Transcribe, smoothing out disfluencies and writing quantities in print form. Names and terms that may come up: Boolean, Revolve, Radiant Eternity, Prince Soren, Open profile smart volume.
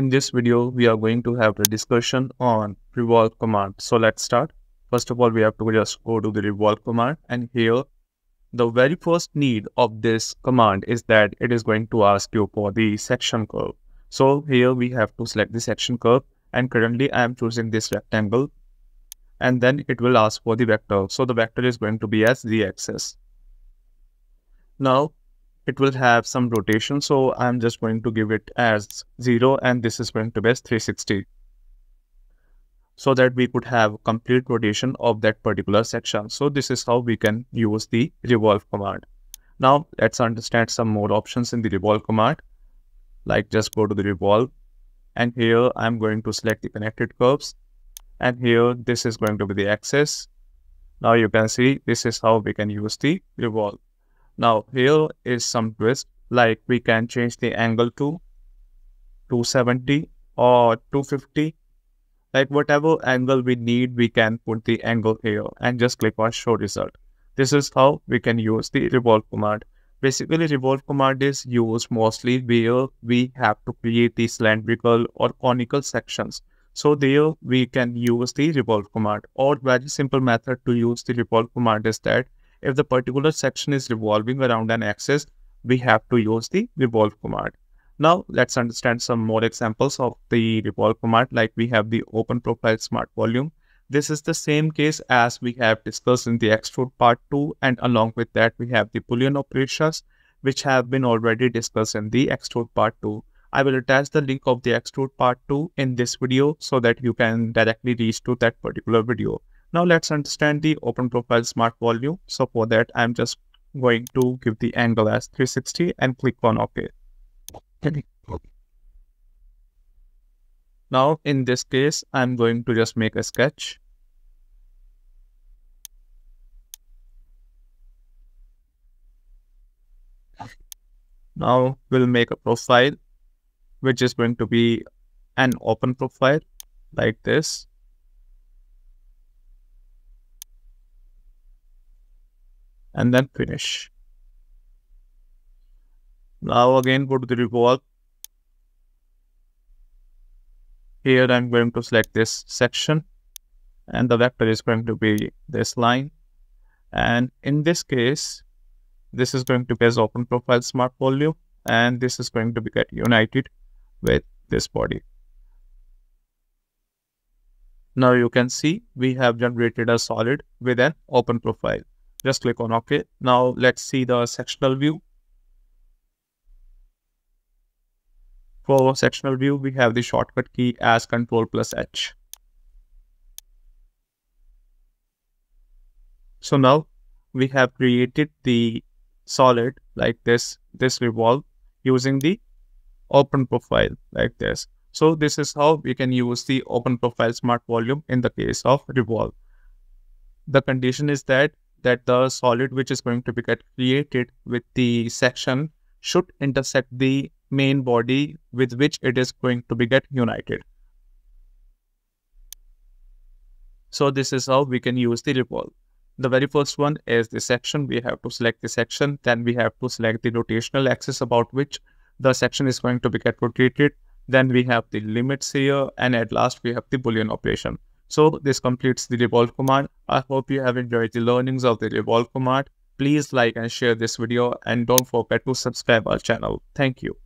In this video, we are going to have a discussion on revolve command. So let's start. First of all, we have to just go to the revolve command, and here the very first need of this command is that it is going to ask you for the section curve. So here we have to select the section curve, and currently I am choosing this rectangle, and then it will ask for the vector. So the vector is going to be as z-axis. Now it will have some rotation, so I'm just going to give it as 0, and this is going to be as 360, so that we could have complete rotation of that particular section. So this is how we can use the revolve command. Now let's understand some more options in the revolve command. Like, just go to the revolve, and here I'm going to select the connected curves, and here this is going to be the axis. Now you can see this is how we can use the revolve. Now here is some twist, like we can change the angle to 270 or 250, like whatever angle we need, we can put the angle here and just click on show result. This is how we can use the revolve command. Basically, revolve command is used mostly where we have to create the cylindrical or conical sections. So there we can use the revolve command, or very simple method to use the revolve command is that if the particular section is revolving around an axis, we have to use the revolve command. Now let's understand some more examples of the revolve command. Like, we have the open profile smart volume. This is the same case as we have discussed in the extrude part 2, and along with that we have the boolean operations, which have been already discussed in the extrude part 2. I will attach the link of the extrude part 2 in this video so that you can directly reach to that particular video. Now let's understand the open profile smart volume. So for that, I'm just going to give the angle as 360 and click on OK. Now in this case, I'm going to just make a sketch. Now we'll make a profile, which is going to be an open profile like this. And then finish. Now again, go to the revolve. Here I'm going to select this section, and the vector is going to be this line. And in this case, this is going to be as open profile smart volume, and this is going to be get united with this body. Now you can see we have generated a solid with an open profile. Just click on OK. Now let's see the sectional view. For sectional view, we have the shortcut key as Ctrl+H. So now we have created the solid like this revolve using the open profile like this. So this is how we can use the open profile smart volume in the case of revolve. The condition is that the solid which is going to be created with the section should intersect the main body with which it is going to be united. So this is how we can use the revolve. The very first one is the section. We have to select the section, then we have to select the rotational axis about which the section is going to be rotated. Then we have the limits here, and at last we have the Boolean operation. So this completes the revolve command. I hope you have enjoyed the learnings of the revolve command. Please like and share this video, and don't forget to subscribe our channel. Thank you.